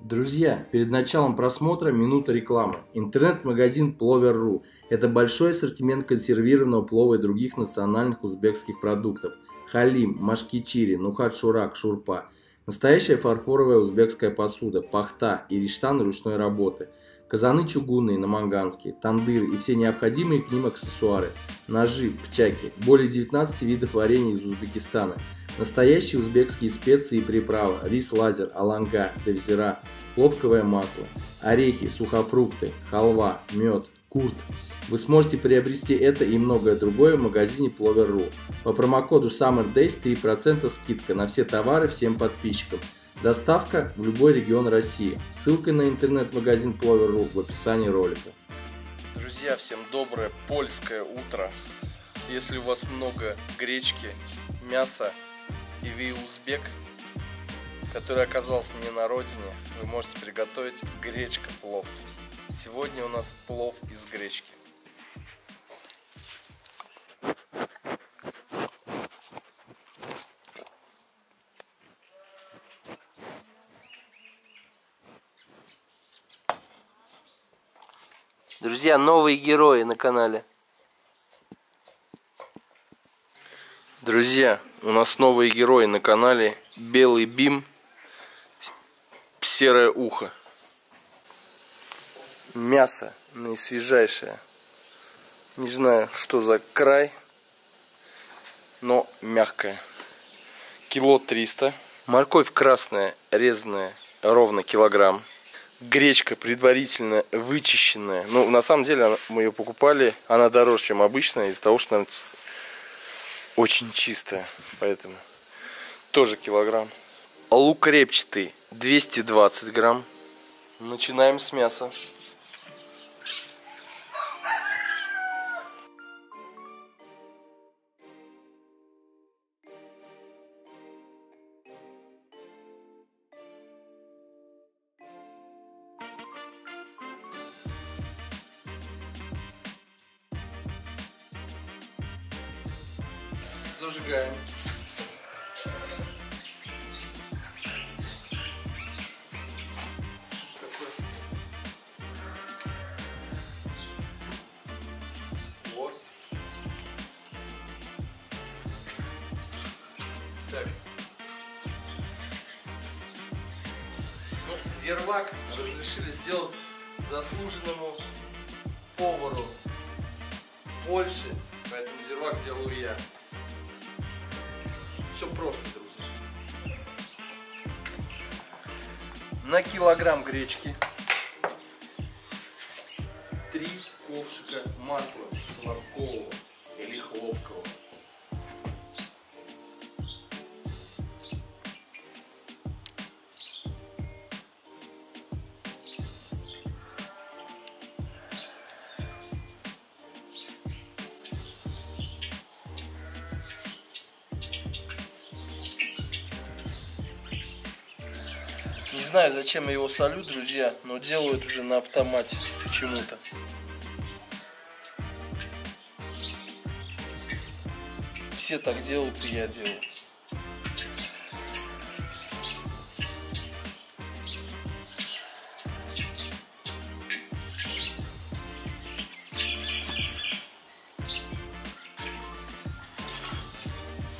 Друзья, перед началом просмотра минута рекламы. Интернет-магазин Plover.ru – это большой ассортимент консервированного плова и других национальных узбекских продуктов. Халим, машки-чири, нухат-шурак, шурпа. Настоящая фарфоровая узбекская посуда, пахта и риштаны ручной работы. Казаны чугунные, наманганские, тандыры и все необходимые к ним аксессуары. Ножи, пчаки, более 19 видов варенья из Узбекистана. Настоящие узбекские специи и приправы, рис лазер, аланга, давзира, хлопковое масло, орехи, сухофрукты, халва, мед, курт. Вы сможете приобрести это и многое другое в магазине Plover.ru. По промокоду SummerDays 3% скидка на все товары всем подписчикам. Доставка в любой регион России. Ссылка на интернет-магазин Plover.ru в описании ролика. Друзья, всем доброе польское утро. Если у вас много гречки, мяса, и вы узбек, который оказался не на родине, вы можете приготовить гречка-плов. Сегодня у нас плов из гречки. Друзья, новые герои на канале. Друзья, у нас новые герои на канале Белый Бим Серое ухо. Мясо наисвежайшее. Не знаю, что за край, но мягкое. Кило 300. Морковь красная, резаная, ровно килограмм. Гречка предварительно вычищенная. Ну, на самом деле, мы ее покупали. Она дороже, чем обычная, из-за того, что она очень чистая, поэтому тоже килограмм. Лук репчатый 220 грамм. Начинаем с мяса. Зажигаем. Вот. Так. Ну, зирвак разрешили сделать заслуженному повару Польши, поэтому зирвак делаю я. Все просто, друзья. На килограмм гречки 3 ковшика масла сладкового или хлопкового. Не знаю, зачем я его солю, друзья, но делают уже на автомате почему-то. Все так делают, и я делаю.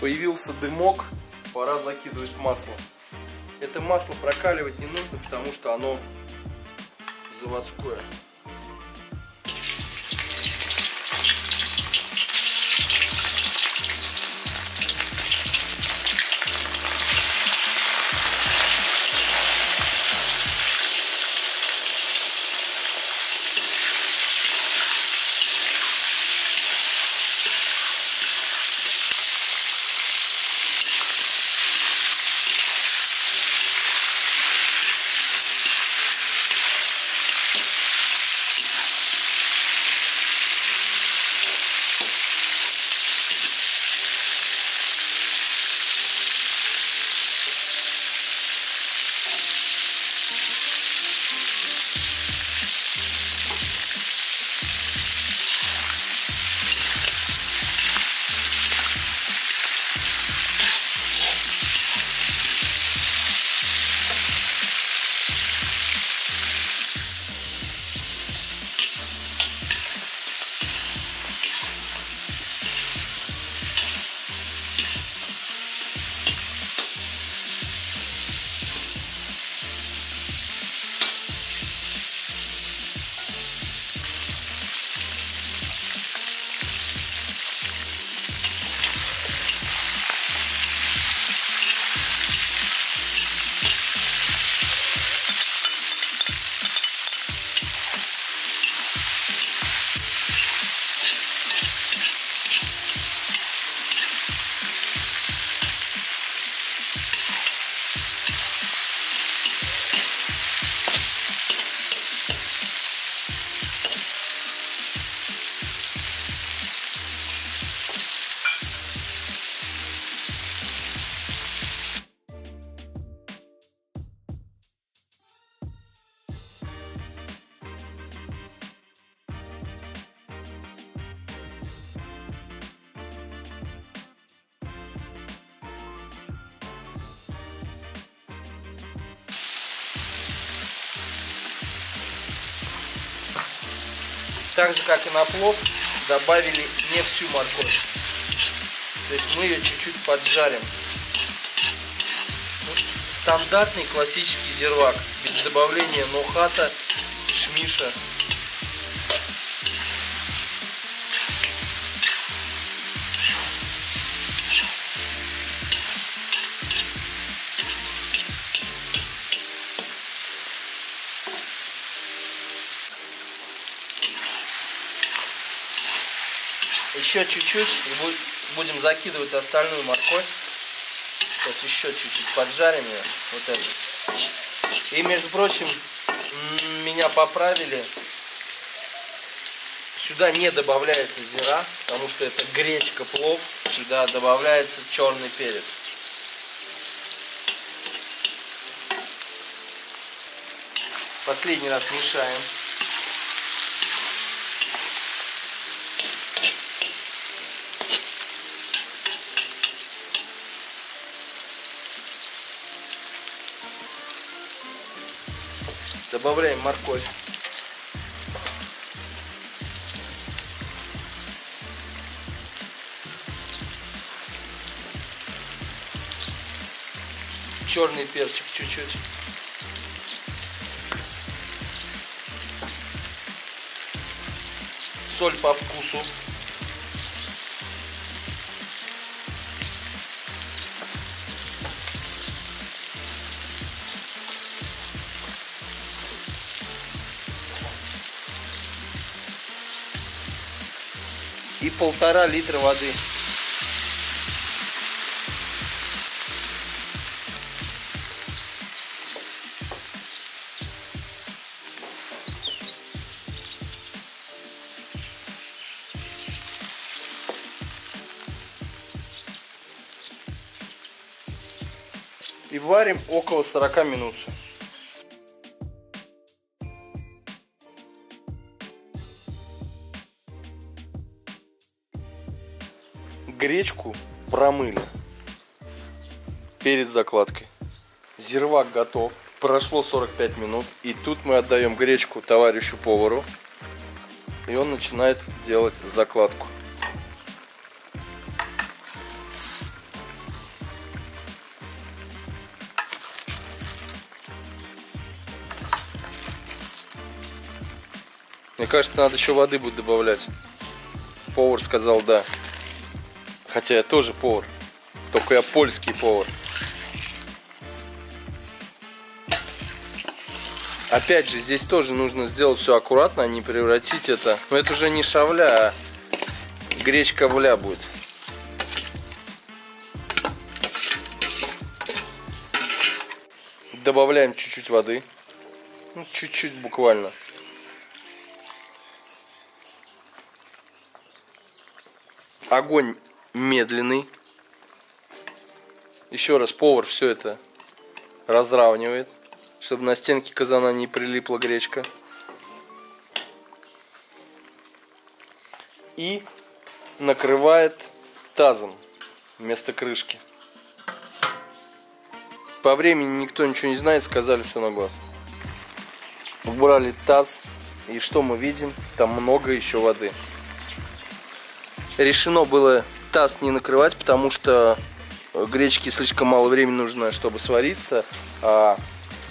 Появился дымок, пора закидывать масло. Это масло прокаливать не нужно, потому что оно заводское. Так же, как и на плов, добавили не всю морковь. То есть мы ее чуть-чуть поджарим. Вот стандартный классический зирвак. Без добавления нохата, кишмиша. Еще чуть-чуть будем закидывать остальную морковь. Сейчас еще чуть-чуть поджарим ее. Вот это. И, между прочим, меня поправили. Сюда не добавляется зира, потому что это гречка, плов. Сюда добавляется черный перец. Последний раз мешаем. Добавляем морковь. Черный перчик чуть-чуть. Соль по вкусу. И 1,5 литра воды. И варим около 40 минут. Гречку промыли перед закладкой. Зирвак готов. Прошло 45 минут. И тут мы отдаем гречку товарищу повару. И он начинает делать закладку. Мне кажется, надо еще воды будет добавлять. Повар сказал да. Хотя я тоже повар, только я польский повар. Опять же, здесь тоже нужно сделать все аккуратно, а не превратить это. Но это уже не шавля, а гречка-вля будет. Добавляем чуть-чуть воды. Ну, чуть-чуть буквально. Огонь медленный. Еще раз повар все это разравнивает, чтобы на стенке казана не прилипла гречка. И накрывает тазом вместо крышки. По времени никто ничего не знает, сказали все на глаз. Убрали таз, и что мы видим? Там много еще воды. Решено было таз не накрывать, потому что гречке слишком мало времени нужно, чтобы свариться, а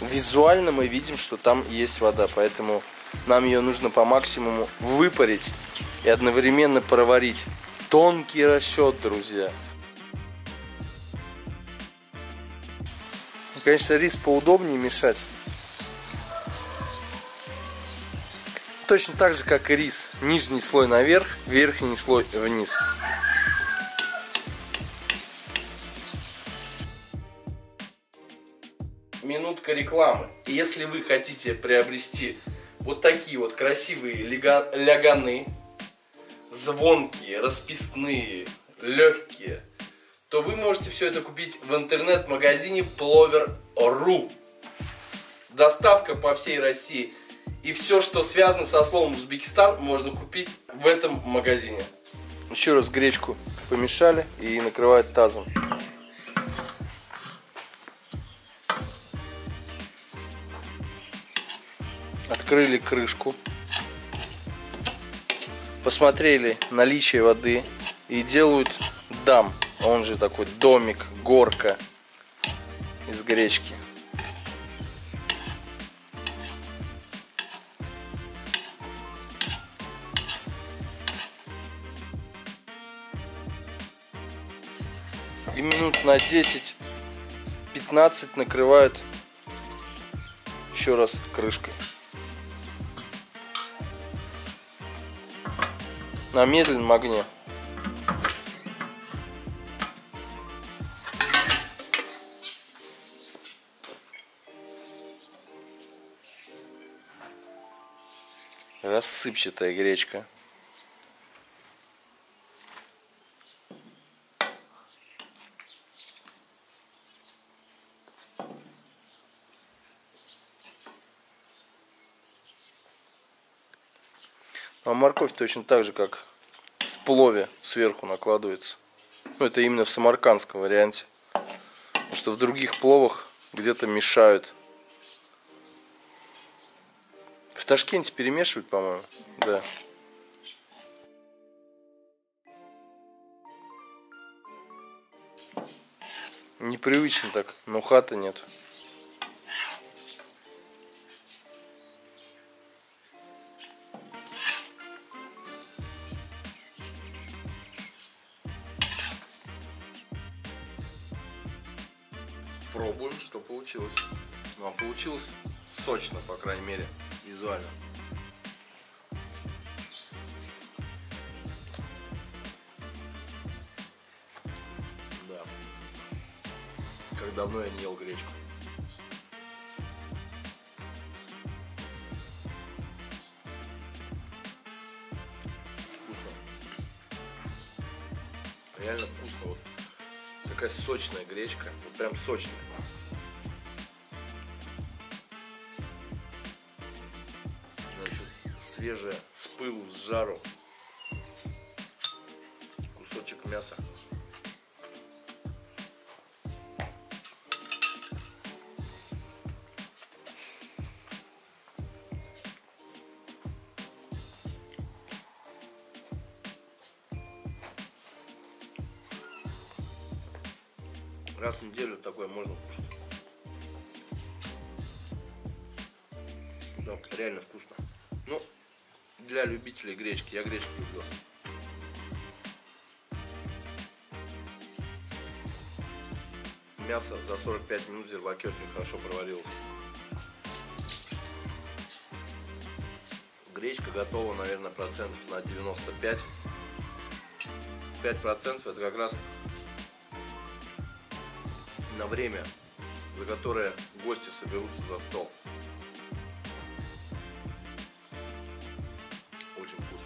визуально мы видим, что там есть вода, поэтому нам ее нужно по максимуму выпарить и одновременно проварить. Тонкий расчет, друзья. Конечно, рис поудобнее мешать. Точно так же, как и рис. Нижний слой наверх, верхний слой вниз. Минутка рекламы. Если вы хотите приобрести вот такие вот красивые ляганы, звонкие, расписные, легкие, то вы можете все это купить в интернет-магазине Plover.ru. Доставка по всей России. И все, что связано со словом Узбекистан, можно купить в этом магазине. Еще раз гречку помешали и накрывают тазом. Открыли крышку. посмотрели наличие воды и делают дам, он же такой домик, горка из гречки. И минут на 10-15 накрывают еще раз крышкой. На медленном огне. Рассыпчатая гречка. А морковь точно так же, как в плове, сверху накладывается. Ну, это именно в самаркандском варианте. Потому что в других пловах где-то мешают. В Ташкенте перемешивают, по-моему. Да. Непривычно так, но хата нет. Пробуем, что получилось. Ну, а получилось сочно, по крайней мере, визуально. Да. Как давно я не ел гречку. Вкусно. Реально вкусно. Вот. Такая сочная гречка, вот прям сочная. Значит, свежая, с пылу, с жару. Кусочек мяса. Раз в неделю такое можно кушать. Да, реально вкусно. Ну, для любителей гречки. Я гречку люблю. Мясо за 45 минут в зирваке очень хорошо проварилось. Гречка готова, наверное, процентов на 95. 5% это как раз на время, за которое гости соберутся за стол. Очень вкусно.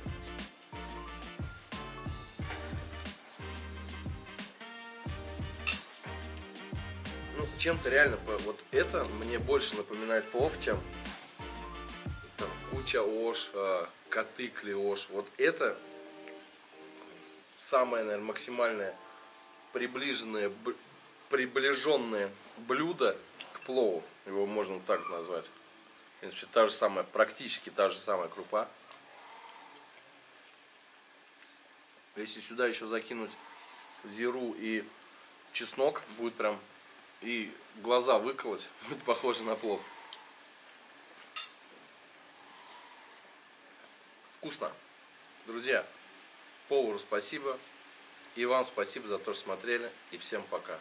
Ну, чем-то реально, вот это мне больше напоминает плов, чем там куча ош, коты клеош. Вот это самое, наверное, максимальное приближенное блюдо к плову, его можно вот так назвать. В принципе, та же самая, практически та же самая крупа. Если сюда еще закинуть зиру и чеснок, будет прям, и глаза выколоть, будет похоже на плов. Вкусно. Друзья, повару спасибо, и вам спасибо за то, что смотрели, и всем пока.